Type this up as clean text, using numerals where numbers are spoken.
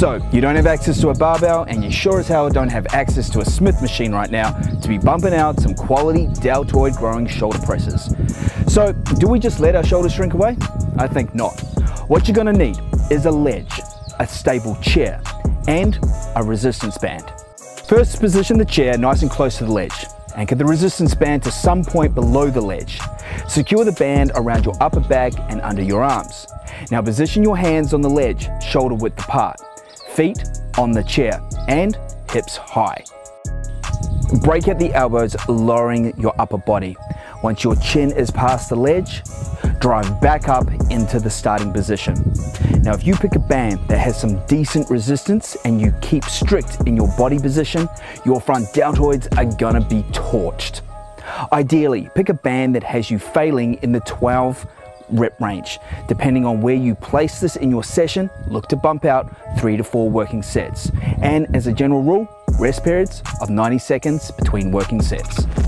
So you don't have access to a barbell, and you sure as hell don't have access to a Smith machine right now to be bumping out some quality deltoid growing shoulder presses. So do we just let our shoulders shrink away? I think not. What you're gonna need is a ledge, a stable chair, and a resistance band. First, position the chair nice and close to the ledge. Anchor the resistance band to some point below the ledge. Secure the band around your upper back and under your arms. Now position your hands on the ledge, shoulder width apart, feet on the chair, and hips high. Break out the elbows, lowering your upper body. Once your chin is past the ledge, drive back up into the starting position. Now, if you pick a band that has some decent resistance and you keep strict in your body position, your front deltoids are gonna be torched. Ideally, pick a band that has you failing in the 12 rep range. Depending on where you place this in your session, look to bump out 3 to 4 working sets. And as a general rule, rest periods of 90 seconds between working sets.